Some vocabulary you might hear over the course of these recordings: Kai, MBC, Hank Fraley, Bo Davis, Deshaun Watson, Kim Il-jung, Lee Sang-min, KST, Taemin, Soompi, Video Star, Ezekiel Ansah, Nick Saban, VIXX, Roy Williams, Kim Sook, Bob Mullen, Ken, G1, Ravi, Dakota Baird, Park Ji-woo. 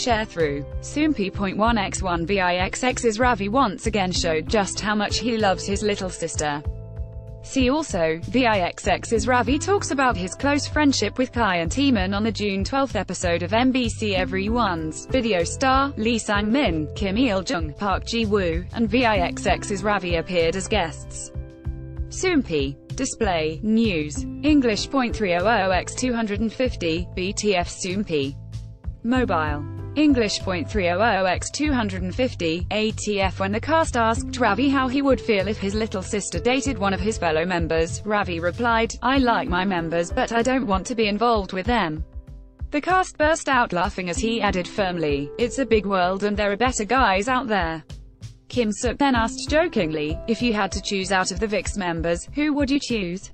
share through. Soompi.1x1 VIXX's Ravi once again showed just how much he loves his little sister. See also, VIXX's Ravi talks about his close friendship with Kai and Taemin on the June 12 episode of MBC Everyone's Video Star. Lee Sang-min, Kim Il-jung, Park Ji-woo, and VIXX's Ravi appeared as guests. Soompi. Display, News, English.300x250, BTF Soompi. Mobile, English.300x250, ATF. When the cast asked Ravi how he would feel if his little sister dated one of his fellow members, Ravi replied, "I like my members, but I don't want to be involved with them." The cast burst out laughing as he added firmly, "It's a big world and there are better guys out there." Kim Sook then asked jokingly, "If you had to choose out of the VIXX members, who would you choose?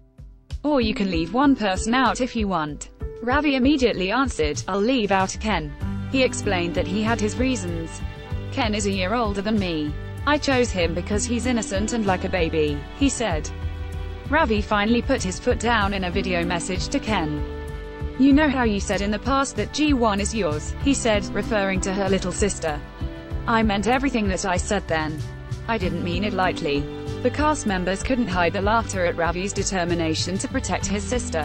Or you can leave one person out if you want." Ravi immediately answered, "I'll leave out Ken." He explained that he had his reasons. "Ken is a year older than me. I chose him because he's innocent and like a baby," he said. Ravi finally put his foot down in a video message to Ken. "You know how you said in the past that G1 is yours," he said, referring to her little sister. "I meant everything that I said then. I didn't mean it lightly." The cast members couldn't hide the laughter at Ravi's determination to protect his sister.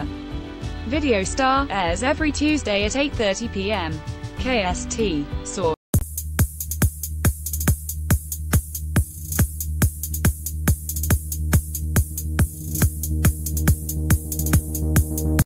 Video Star airs every Tuesday at 8:30 p.m. KST. Source.